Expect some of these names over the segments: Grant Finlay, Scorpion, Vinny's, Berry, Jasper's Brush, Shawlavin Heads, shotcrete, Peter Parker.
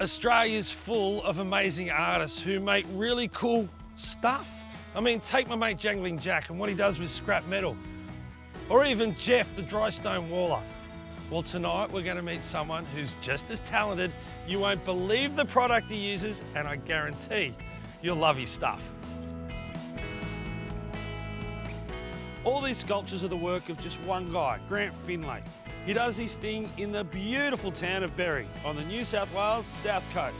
Australia's full of amazing artists who make really cool stuff. I mean, take my mate Jangling Jack and what he does with scrap metal, or even Jeff, the dry stone waller. Well, tonight we're going to meet someone who's just as talented. You won't believe the product he uses, and I guarantee you'll love his stuff. All these sculptures are the work of just one guy, Grant Finlay. He does his thing in the beautiful town of Berry on the New South Wales south coast.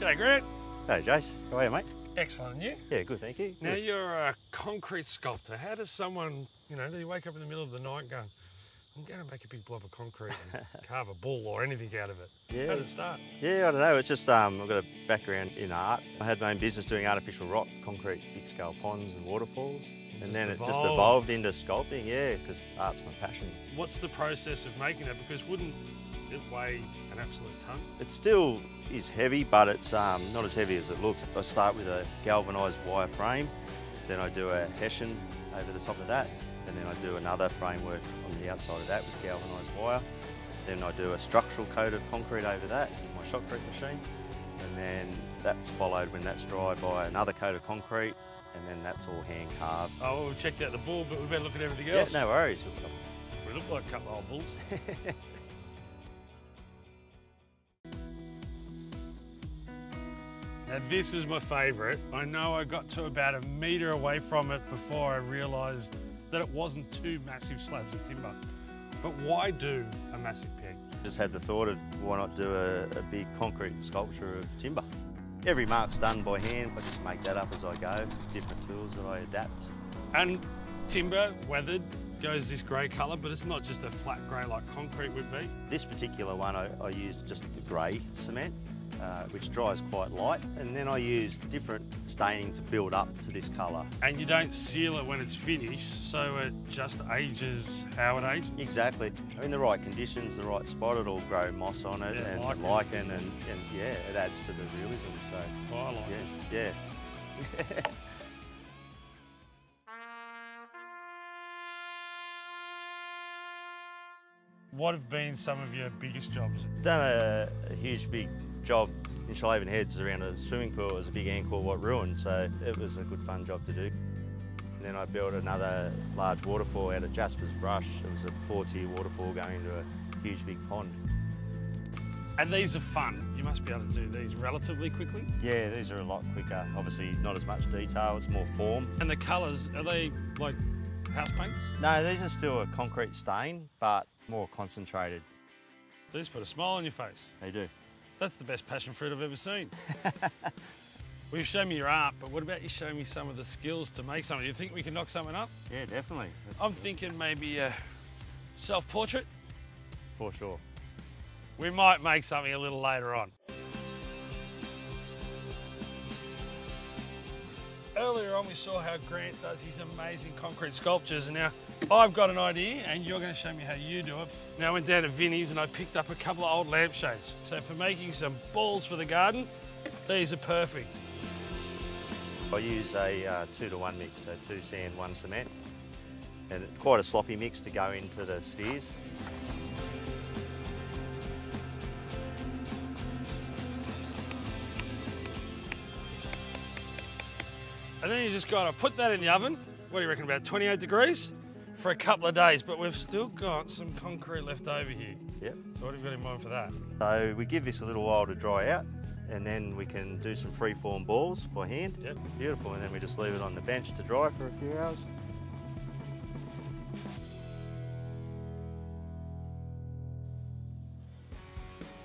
G'day, Grant. Hey, Jace. How are you, mate? Excellent, and you? Yeah, good, thank you. Now, you're a concrete sculptor. How does someone, you know, do you wake up in the middle of the night going, I'm going to make a big blob of concrete and carve a bull or anything out of it? Yeah. How did it start? Yeah, I don't know. It's just I've got a background in art. I had my own business doing artificial rock, concrete, big-scale ponds and waterfalls. And then it just evolved into sculpting, yeah, because art's my passion. What's the process of making that? Because wouldn't it weigh an absolute ton? It still is heavy, but it's not as heavy as it looks. I start with a galvanised wire frame, then I do a hessian over the top of that, and then I do another framework on the outside of that with galvanised wire. Then I do a structural coat of concrete over that with my shotcrete machine, and then that's followed when that's dry by another coat of concrete, and then that's all hand carved. Oh, we've checked out the bull, but we better look at everything else. Yeah, no worries. We look like a couple of old bulls. Now this is my favourite. I know I got to about a metre away from it before I realised that it wasn't two massive slabs of timber. But why do a massive peg? Just had the thought of why not do a big concrete sculpture of timber. Every mark's done by hand. I just make that up as I go, different tools that I adapt. And timber, weathered, goes this grey colour, but it's not just a flat grey like concrete would be. This particular one, I used just the grey cement, which dries quite light, and then I used different staining to build up to this colour. And you don't seal it when it's finished, so it just ages how it ages? Exactly. In the right conditions, the right spot, it'll grow moss on it, yeah, and lichen, and yeah, it adds to the realism. So, oh, I like it. Yeah. What have been some of your biggest jobs? Done a huge big job in Shawlavin Heads around a swimming pool. It was a big anchor what ruined, so it was a good fun job to do. And then I built another large waterfall out of Jasper's Brush. It was a 4-tier waterfall going into a huge big pond. And these are fun. You must be able to do these relatively quickly? Yeah, these are a lot quicker. Obviously not as much detail, it's more form. And the colours, are they like house paints? No, these are still a concrete stain, but more concentrated. These put a smile on your face. They do. That's the best passion fruit I've ever seen. Well, you've shown me your art, but what about you show me some of the skills to make something? You think we can knock something up? Yeah, definitely. I'm thinking maybe a self-portrait. For sure. We might make something a little later on. Earlier on, we saw how Grant does his amazing concrete sculptures, and now I've got an idea, and you're going to show me how you do it. Now I went down to Vinny's and I picked up a couple of old lampshades. So for making some balls for the garden, these are perfect. I use a 2-to-1 mix, so 2 sand, 1 cement, and it's quite a sloppy mix to go into the spheres. And then you just got to put that in the oven, what do you reckon, about 28 degrees for a couple of days, but we've still got some concrete left over here. Yep. So what have you got in mind for that? So we give this a little while to dry out, and then we can do some free-form balls by hand. Yep. Beautiful, and then we just leave it on the bench to dry for a few hours.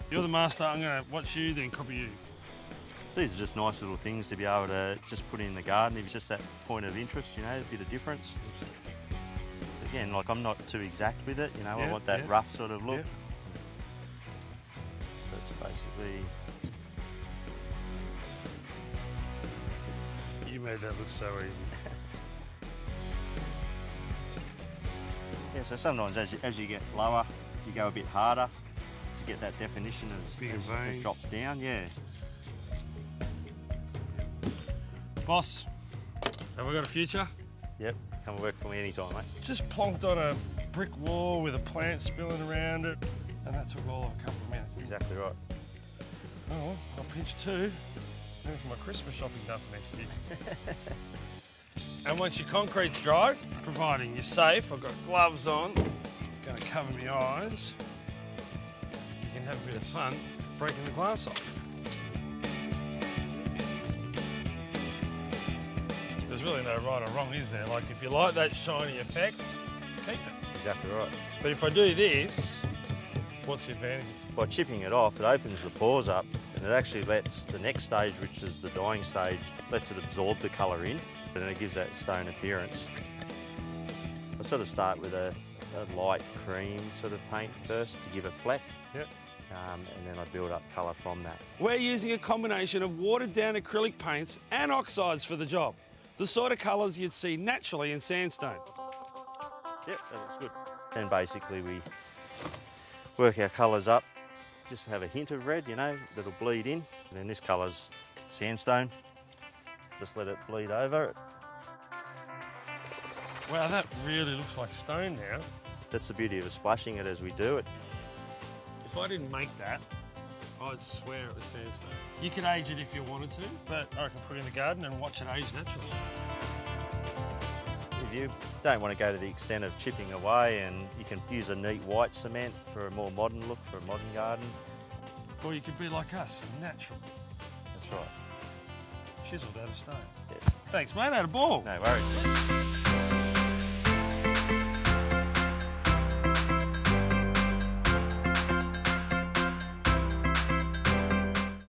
You're the master, I'm going to watch you, then copy you. These are just nice little things to be able to just put in the garden. It's just that point of interest, you know, a bit of difference. Again, like I'm not too exact with it, you know, yeah, I want that rough sort of look. Yeah. So it's basically... You made that look so easy. Yeah, so sometimes as you get lower, you go a bit harder to get that definition as it drops down, yeah. Boss, have we got a future? Yep, come work for me anytime, mate. Just plonked on a brick wall with a plant spilling around it, and that took all of a couple of minutes. Exactly right. Oh, on page 2, there's my Christmas shopping done for next year. And once your concrete's dry, providing you're safe, I've got gloves on, going to cover my eyes. You can have a bit of fun breaking the glass off. There's really no right or wrong, is there? Like, if you like that shiny effect, keep it. Exactly right. But if I do this, what's the advantage? By chipping it off, it opens the pores up and it actually lets the next stage, which is the dyeing stage, lets it absorb the colour in, and then it gives that stone appearance. I sort of start with a light cream sort of paint first to give a fleck. Yep. And then I build up colour from that. We're using a combination of watered down acrylic paints and oxides for the job. The sort of colours you'd see naturally in sandstone. Yep, that looks good. And basically we work our colours up, just have a hint of red, you know, that'll bleed in. And then this colour's sandstone. Just let it bleed over. Wow, that really looks like stone now. That's the beauty of splashing it as we do it. If I didn't make that, I'd swear it was sandstone. You could age it if you wanted to, but I can put it in the garden and watch it age naturally. If you don't want to go to the extent of chipping away, and you can use a neat white cement for a more modern look, for a modern garden. Or you could be like us, natural. That's right. Chiseled out of stone. Yeah. Thanks, mate, out of ball. No worries.